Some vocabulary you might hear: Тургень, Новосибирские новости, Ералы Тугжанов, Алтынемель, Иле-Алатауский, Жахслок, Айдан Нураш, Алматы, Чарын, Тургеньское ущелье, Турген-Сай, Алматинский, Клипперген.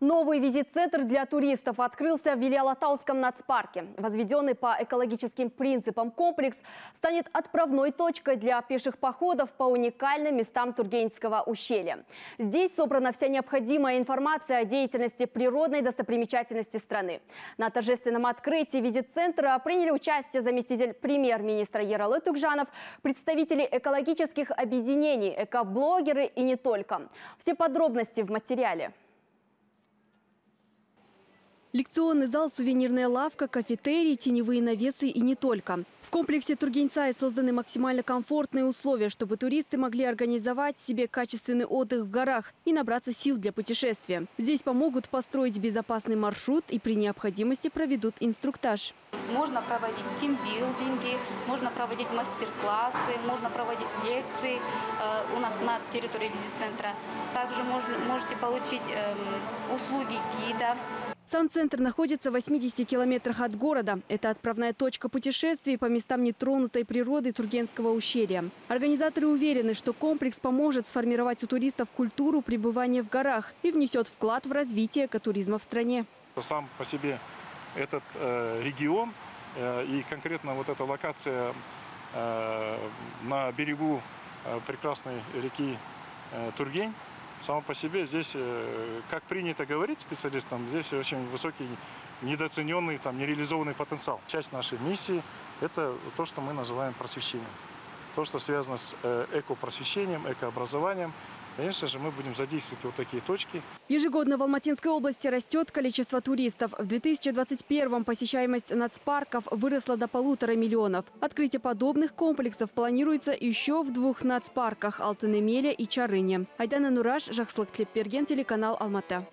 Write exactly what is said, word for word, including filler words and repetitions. Новый визит-центр для туристов открылся в Иле-Алатауском нацпарке. Возведенный по экологическим принципам комплекс станет отправной точкой для пеших походов по уникальным местам Тургеньского ущелья. Здесь собрана вся необходимая информация о деятельности природной достопримечательности страны. На торжественном открытии визит-центра приняли участие заместитель премьер-министра Ералы Тугжанов, представители экологических объединений, экоблогеры и не только. Все подробности в материале. Лекционный зал, сувенирная лавка, кафетерий, теневые навесы и не только. В комплексе Турген-Сай созданы максимально комфортные условия, чтобы туристы могли организовать себе качественный отдых в горах и набраться сил для путешествия. Здесь помогут построить безопасный маршрут и при необходимости проведут инструктаж. Можно проводить тимбилдинги, можно проводить мастер-классы, можно проводить лекции э, у нас на территории визит-центра. Также можно, можете получить э, услуги гида. Сам центр находится в восьмидесяти километрах от города. Это отправная точка путешествий по местам нетронутой природы Тургенского ущелья. Организаторы уверены, что комплекс поможет сформировать у туристов культуру пребывания в горах и внесет вклад в развитие экотуризма в стране. Сам по себе этот э, регион э, и конкретно вот эта локация э, на берегу э, прекрасной реки э, Тургень, само по себе здесь, как принято говорить специалистам, здесь очень высокий недооцененный, там, нереализованный потенциал. Часть нашей миссии – это то, что мы называем просвещением. То, что связано с эко-просвещением, экообразованием. Конечно же, мы будем задействовать вот такие точки. Ежегодно в Алматинской области растет количество туристов. В две тысячи двадцать первом посещаемость нацпарков выросла до полутора миллионов. Открытие подобных комплексов планируется еще в двух нацпарках – Алтынемеле и Чарыне. Айдан Нураш, Жахслок, Клипперген, телеканал Алматы.